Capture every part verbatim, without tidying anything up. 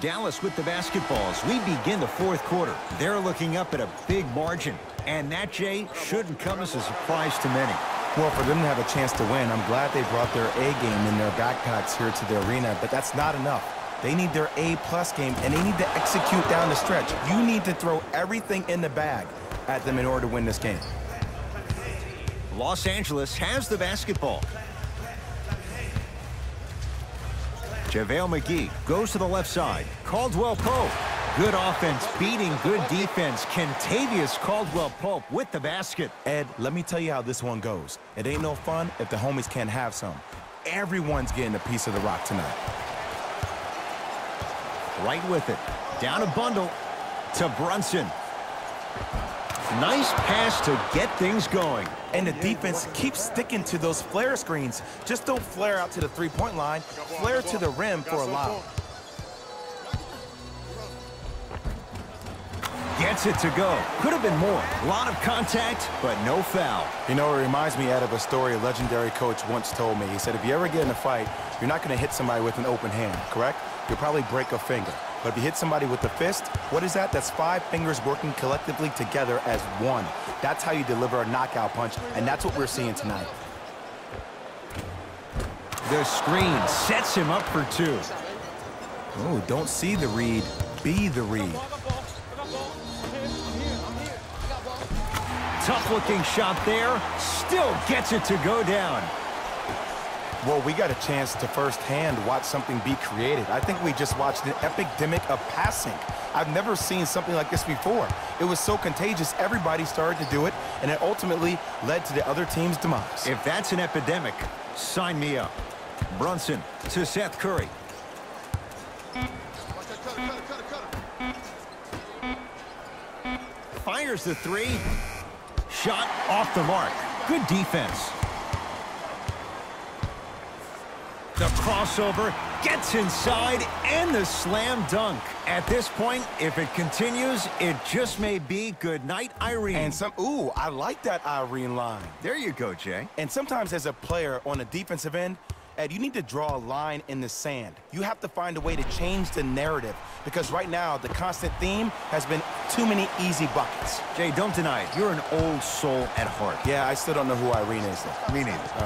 Dallas with the basketballs. We begin the fourth quarter. They're looking up at a big margin, and that, Jay, shouldn't come as a surprise to many. Well, for them to have a chance to win, I'm glad they brought their A game in their backpacks here to the arena, but that's not enough. They need their A-plus game, and they need to execute down the stretch. You need to throw everything in the bag at them in order to win this game. Los Angeles has the basketball. JaVale McGee goes to the left side. Caldwell-Pope. Good offense beating good defense. Kentavious Caldwell-Pope with the basket. Ed, let me tell you how this one goes. It ain't no fun if the homies can't have some. Everyone's getting a piece of the rock tonight. Right with it. Down a bundle to Brunson. Nice pass to get things going. And the defense keeps sticking to those flare screens. Just don't flare out to the three-point line. Flare to the rim for a lob. Gets it to go. Could have been more. A lot of contact, but no foul. You know, it reminds me, Ed, of a story a legendary coach once told me. He said, if you ever get in a fight, you're not going to hit somebody with an open hand, correct? You'll probably break a finger. But if you hit somebody with the fist, what is that? That's five fingers working collectively together as one. That's how you deliver a knockout punch, and that's what we're seeing tonight. The screen sets him up for two. Oh, don't see the read, be the read. Tough-looking shot there. Still gets it to go down. Well, we got a chance to firsthand watch something be created. I think we just watched an epidemic of passing. I've never seen something like this before. It was so contagious, everybody started to do it, and it ultimately led to the other team's demise. If that's an epidemic, sign me up. Brunson to Seth Curry. Fires the three. Shot off the mark. Good defense. The crossover gets inside and the slam dunk. At this point, if it continues, it just may be good night, Irene. And some, ooh, I like that Irene line. There you go, Jay. And sometimes as a player on a defensive end, Ed, you need to draw a line in the sand. You have to find a way to change the narrative because right now the constant theme has been too many easy buckets. Jay, don't deny it. You're an old soul at heart. Yeah, I still don't know who Irene is, though. Me neither. Uh.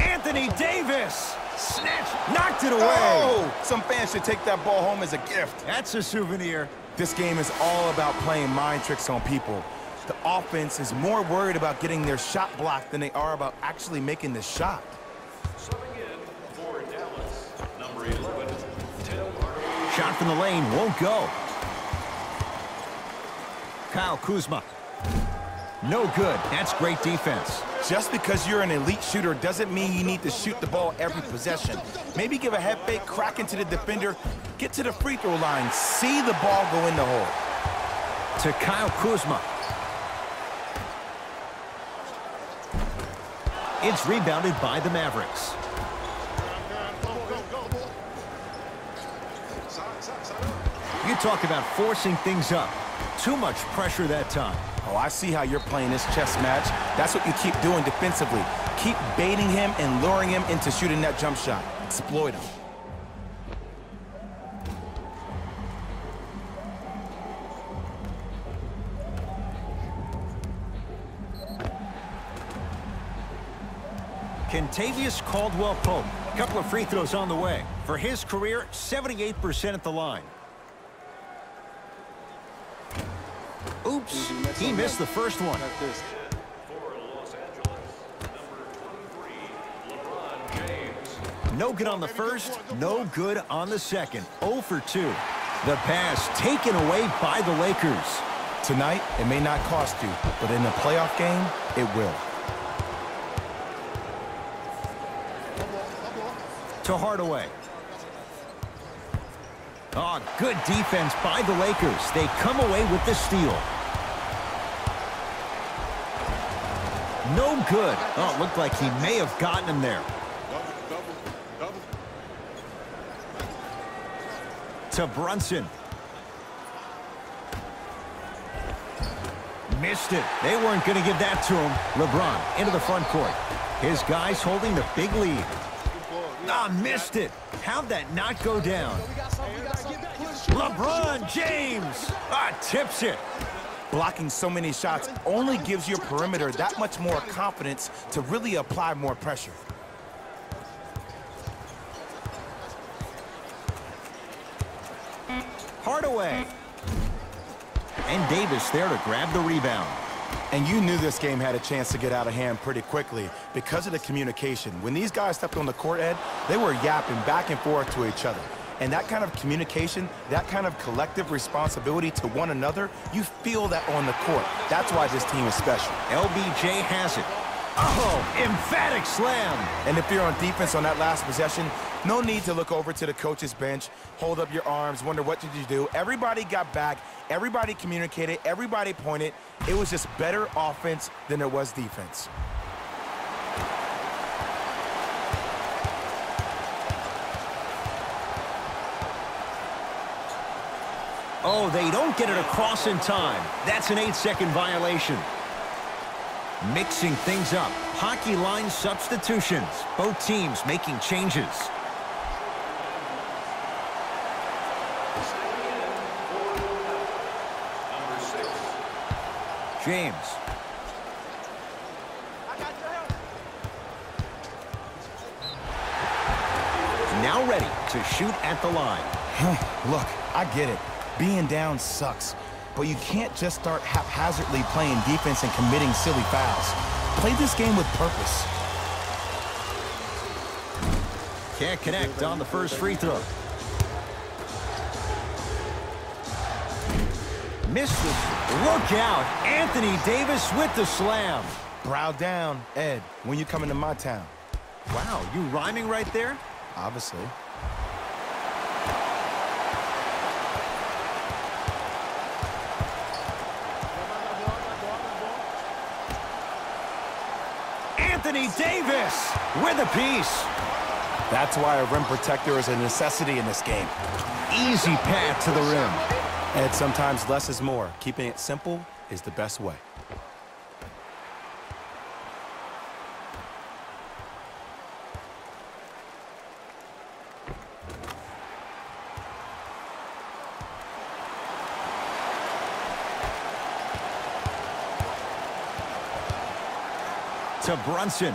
Anthony Davis snatched, knocked it away. Oh, some fans should take that ball home as a gift. That's a souvenir. This game is all about playing mind tricks on people. The offense is more worried about getting their shot blocked than they are about actually making the shot. Shot from the lane won't go. Kyle Kuzma. No good. That's great defense. Just because you're an elite shooter doesn't mean you need to shoot the ball every possession. Maybe give a head fake, crack into the defender, get to the free throw line, see the ball go in the hole. To Kyle Kuzma. It's rebounded by the Mavericks. You talk about forcing things up. Too much pressure that time. Oh, I see how you're playing this chess match. That's what you keep doing defensively. Keep baiting him and luring him into shooting that jump shot. Exploit him. Kentavious Caldwell-Pope. A couple of free throws on the way. For his career, seventy-eight percent at the line. Oops, he missed the first one. For Los Angeles, number twenty-three, LeBron James. No good on the first, no good on the second. oh for two. The pass taken away by the Lakers. Tonight, it may not cost you, but in the playoff game, it will. To Hardaway. Oh, good defense by the Lakers. They come away with the steal. No good. Oh, it looked like he may have gotten him there. Double, double, double. To Brunson. Missed it. They weren't going to give that to him. LeBron into the front court. His guys holding the big lead. Ah, missed it. How'd that not go down? LeBron James! Ah, tips it. Blocking so many shots only gives your perimeter that much more confidence to really apply more pressure. Hardaway. And Davis there to grab the rebound. And you knew this game had a chance to get out of hand pretty quickly because of the communication. When these guys stepped on the court, Ed, they were yapping back and forth to each other. And that kind of communication, that kind of collective responsibility to one another, you feel that on the court. That's why this team is special. L B J has it. Oh, emphatic slam. And if you're on defense on that last possession, no need to look over to the coach's bench, hold up your arms, wonder what did you do. Everybody got back. Everybody communicated. Everybody pointed. It was just better offense than there was defense. Oh, they don't get it across in time. That's an eight-second violation. Mixing things up. Hockey line substitutions. Both teams making changes. James. Now ready to shoot at the line. Look, I get it. Being down sucks, but you can't just start haphazardly playing defense and committing silly fouls. Play this game with purpose. Can't connect on the first free throw. Missed it. Look out. Anthony Davis with the slam. Brow down, Ed, when you come into my town. Wow, you rhyming right there? Obviously. Anthony Davis with a piece. That's why a rim protector is a necessity in this game. Easy path to the rim. And sometimes less is more. Keeping it simple is the best way. To Brunson.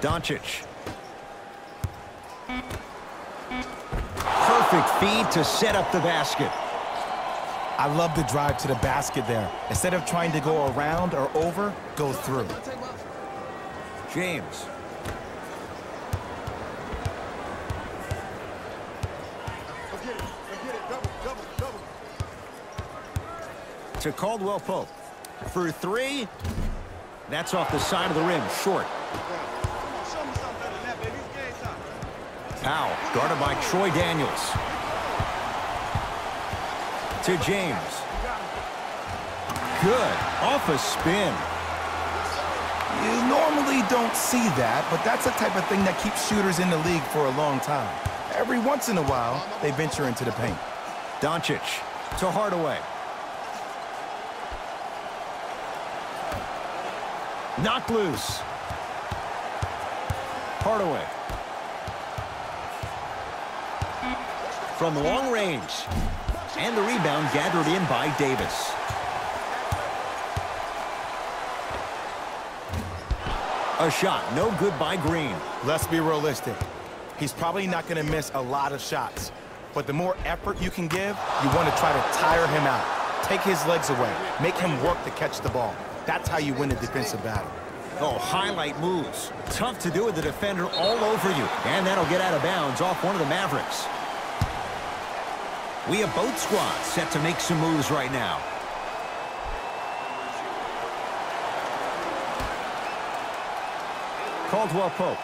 Doncic. Perfect feed to set up the basket. I love the drive to the basket there. Instead of trying to go around or over, go through. James. To Caldwell-Pope for three. That's off the side of the rim, short. Powell, guarded by Troy Daniels. To James. Good, off a spin. You normally don't see that, but that's the type of thing that keeps shooters in the league for a long time. Every once in a while, they venture into the paint. Doncic to Hardaway. Knocked loose. Hardaway. From long range. And the rebound gathered in by Davis. A shot, no good by Green. Let's be realistic. He's probably not going to miss a lot of shots. But the more effort you can give, you want to try to tire him out. Take his legs away. Make him work to catch the ball. That's how you win a defensive battle. Oh, highlight moves. Tough to do with the defender all over you. And that'll get out of bounds off one of the Mavericks. We have both squads set to make some moves right now. Caldwell-Pope.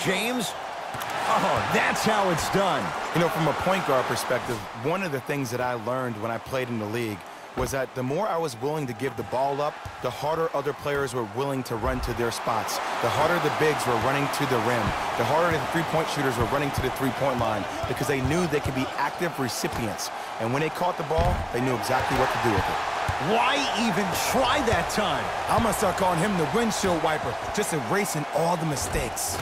James. Oh, that's how it's done. You know, from a point guard perspective, one of the things that I learned when I played in the league was that the more I was willing to give the ball up, the harder other players were willing to run to their spots. The harder the bigs were running to the rim. The harder the three-point shooters were running to the three-point line because they knew they could be active recipients. And when they caught the ball, they knew exactly what to do with it. Why even try that time? I'm gonna start calling him the windshield wiper, just erasing all the mistakes.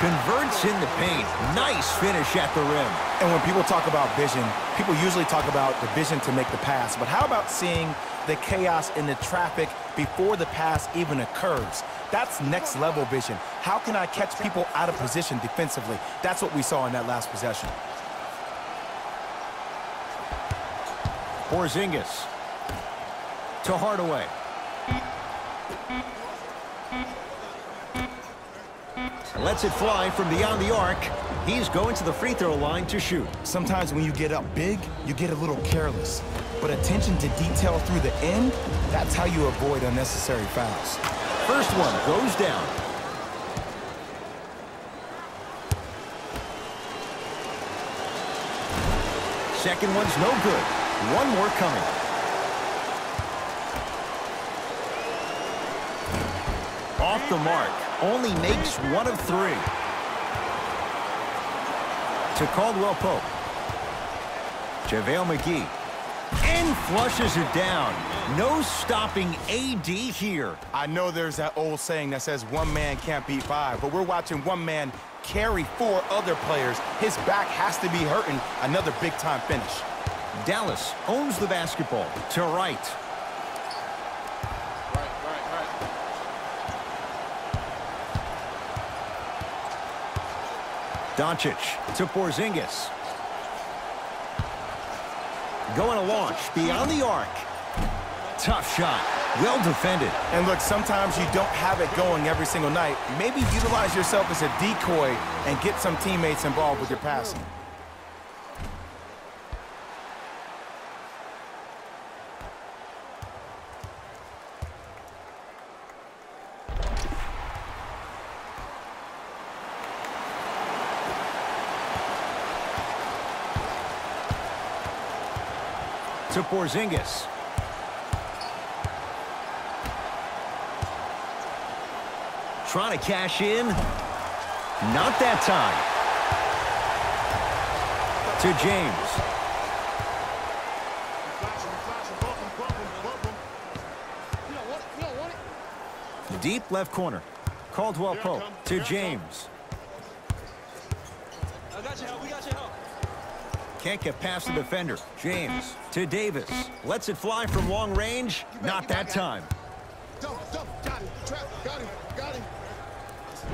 Converts in the paint. Nice finish at the rim. And when people talk about vision, people usually talk about the vision to make the pass. But how about seeing the chaos in the traffic before the pass even occurs? That's next level vision. How can I catch people out of position defensively? That's what we saw in that last possession. Porzingis to Hardaway. Lets it fly from beyond the arc. He's going to the free throw line to shoot. Sometimes when you get up big, you get a little careless. But attention to detail through the end, that's how you avoid unnecessary fouls. First one goes down. Second one's no good. One more coming. Off the mark, only makes one of three. To Caldwell-Pope. JaVale McGee. And flushes it down. No stopping A D here. I know there's that old saying that says one man can't beat five, but we're watching one man carry four other players. His back has to be hurting. Another big-time finish. Dallas owns the basketball to right. Doncic to Porzingis. Going to launch beyond the arc. Tough shot. Well defended. And look, sometimes you don't have it going every single night. Maybe utilize yourself as a decoy and get some teammates involved with your passing. To Porzingis. Trying to cash in. Not that time. To James. Deep left corner. Caldwell-Pope to James. I got your help. We got your help. Can't get past the defender. James to Davis. Lets it fly from long range. Not that time.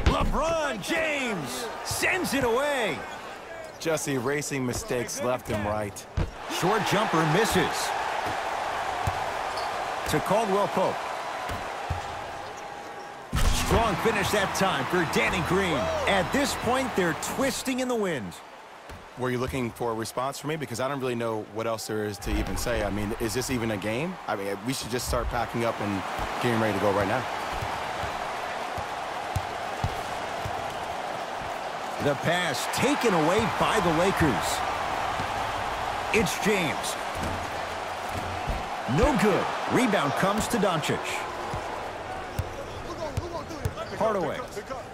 LeBron James sends it away. Just erasing mistakes left and right. Short jumper misses. To Caldwell-Pope. Strong finish that time for Danny Green. At this point, they're twisting in the wind. Were you looking for a response from me? Because I don't really know what else there is to even say. I mean, is this even a game? I mean, we should just start packing up and getting ready to go right now. The pass taken away by the Lakers. It's James. No good. Rebound comes to Doncic. Hardaway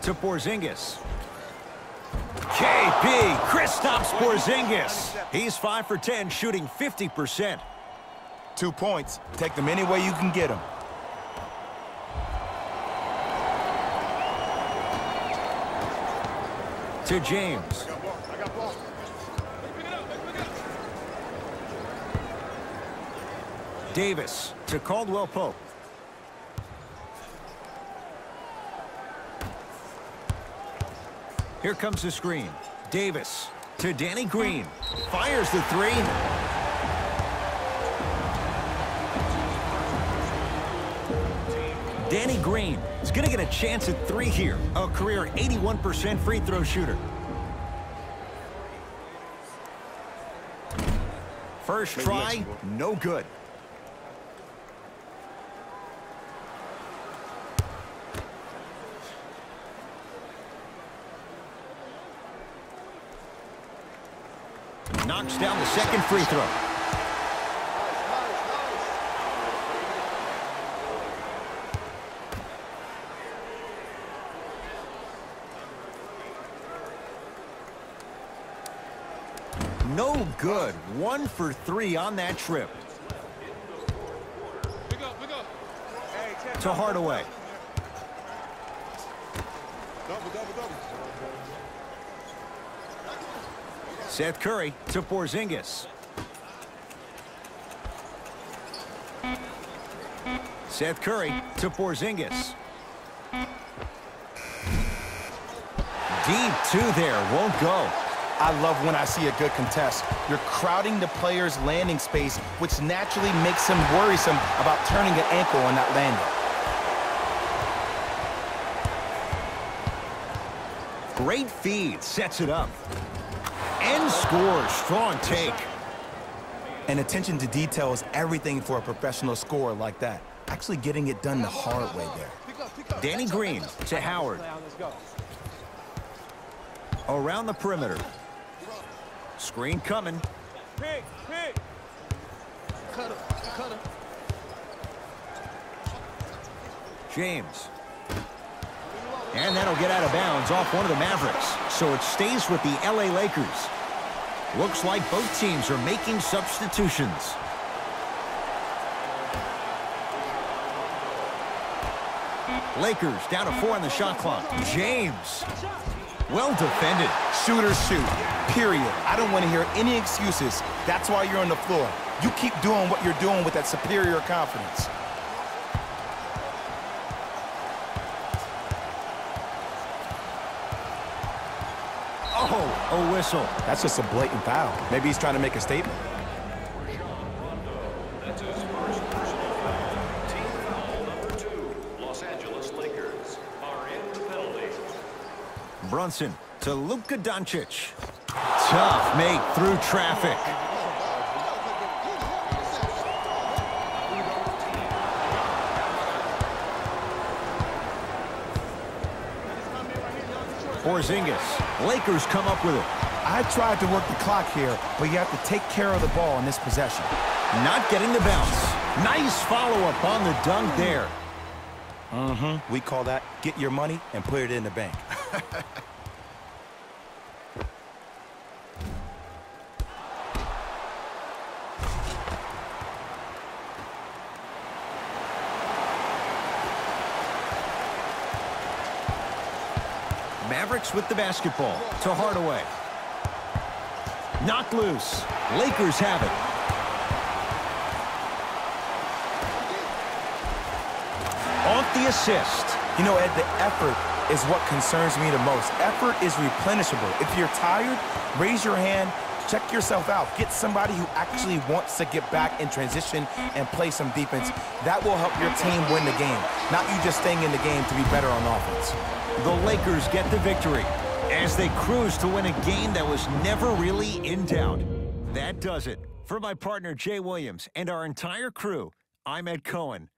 to Porzingis. K P, Kristaps Porzingis. He's five for ten, shooting fifty percent. Two points. Take them any way you can get them. To James. Davis to Caldwell-Pope. Here comes the screen. Davis to Danny Green. Fires the three. Danny Green is going to get a chance at three here. A career eighty-one percent free throw shooter. First try, no good. Knocks down the second free throw. Nice, nice, nice. No good. One for three on that trip. Pick up, pick up. Hey, to Hardaway. Double, double, double. Seth Curry to Porzingis. Seth Curry to Porzingis. Deep two there, won't go. I love when I see a good contest. You're crowding the player's landing space, which naturally makes him worrisome about turning an ankle on that landing. Great feed, sets it up. And scores, strong take. And attention to detail is everything for a professional scorer like that. Actually getting it done the hard way there. Danny Green to Howard. Around the perimeter. Screen coming. Pick, pick. Cut him, cut him. James. And that'll get out of bounds off one of the Mavericks. So it stays with the L A Lakers. Looks like both teams are making substitutions. Lakers down to four on the shot clock. James. Well defended. Shooter shoot, period. I don't want to hear any excuses. That's why you're on the floor. You keep doing what you're doing with that superior confidence. Oh, a whistle. That's just a blatant foul. Maybe he's trying to make a statement. That's his first personal foul. Team foul number two. Los Angeles Lakers are in the penalty. Brunson to Luka Doncic. Tough make through traffic. Porzingis. Lakers come up with it. I tried to work the clock here, but you have to take care of the ball in this possession. Not getting the bounce. Nice follow-up on the dunk there. Mm-hmm. We call that get your money and put it in the bank. Mavericks with the basketball to Hardaway. Knocked loose. Lakers have it. Off the assist. You know, Ed, the effort is what concerns me the most. Effort is replenishable. If you're tired, raise your hand, check yourself out. Get somebody who actually wants to get back in transition and play some defense. That will help your team win the game, not you just staying in the game to be better on offense. The Lakers get the victory as they cruise to win a game that was never really in doubt. That does it. For my partner, Jay Williams, and our entire crew, I'm Ed Cohen.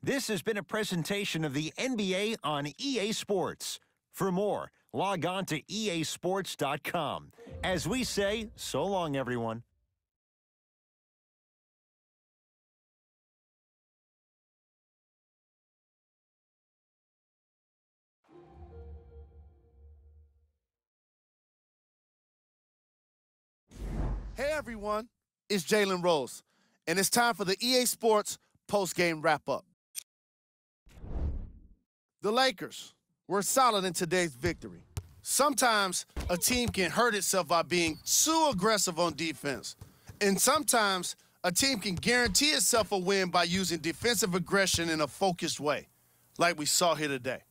This has been a presentation of the N B A on E A Sports. For more, log on to E A sports dot com. As we say, so long, everyone. Hey, everyone. It's Jalen Rose, and it's time for the E A Sports post-game wrap-up. The Lakers were solid in today's victory. Sometimes a team can hurt itself by being too aggressive on defense. And sometimes a team can guarantee itself a win by using defensive aggression in a focused way, like we saw here today.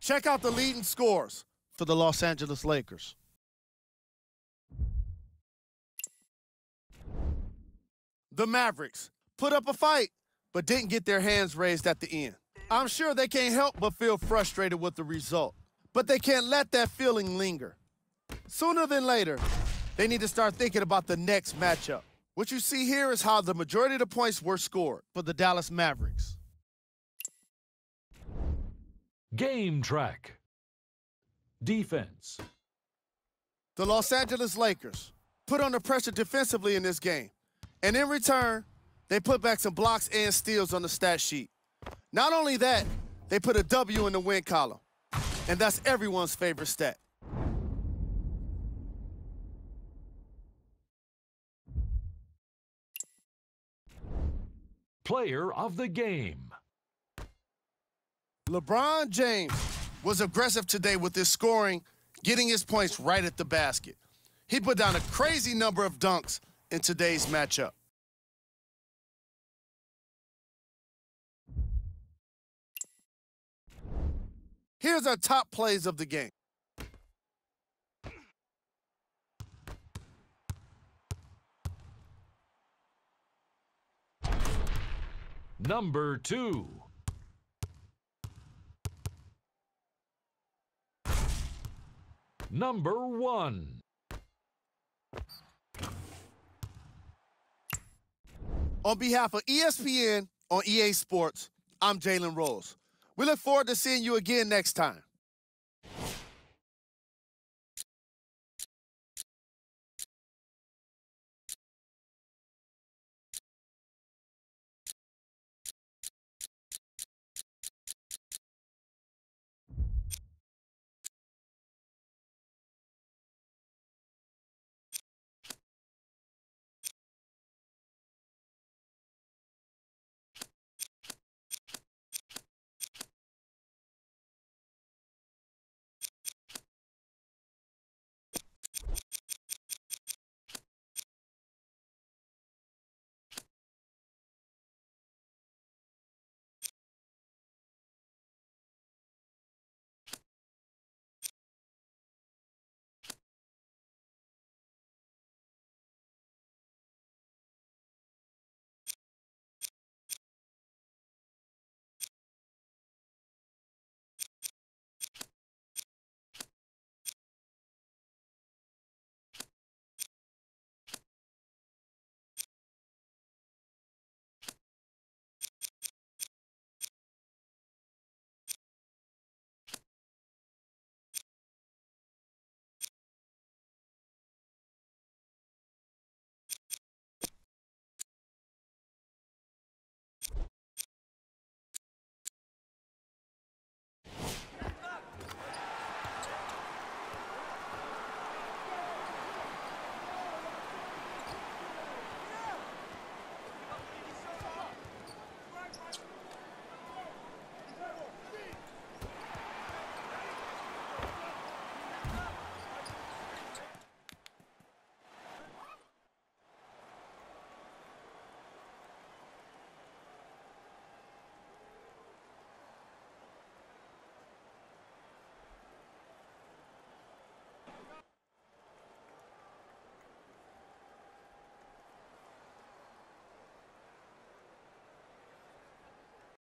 Check out the leading scores for the Los Angeles Lakers. The Mavericks put up a fight, but didn't get their hands raised at the end. I'm sure they can't help but feel frustrated with the result, but they can't let that feeling linger. Sooner than later, they need to start thinking about the next matchup. What you see here is how the majority of the points were scored for the Dallas Mavericks. Game track. Defense. The Los Angeles Lakers put under pressure defensively in this game, and in return, they put back some blocks and steals on the stat sheet. Not only that, they put a W in the win column. And that's everyone's favorite stat. Player of the Game. LeBron James was aggressive today with his scoring, getting his points right at the basket. He put down a crazy number of dunks in today's matchup. Here's our top plays of the game. Number two. Number one. On behalf of E S P N on E A Sports, I'm Jalen Rose. We look forward to seeing you again next time.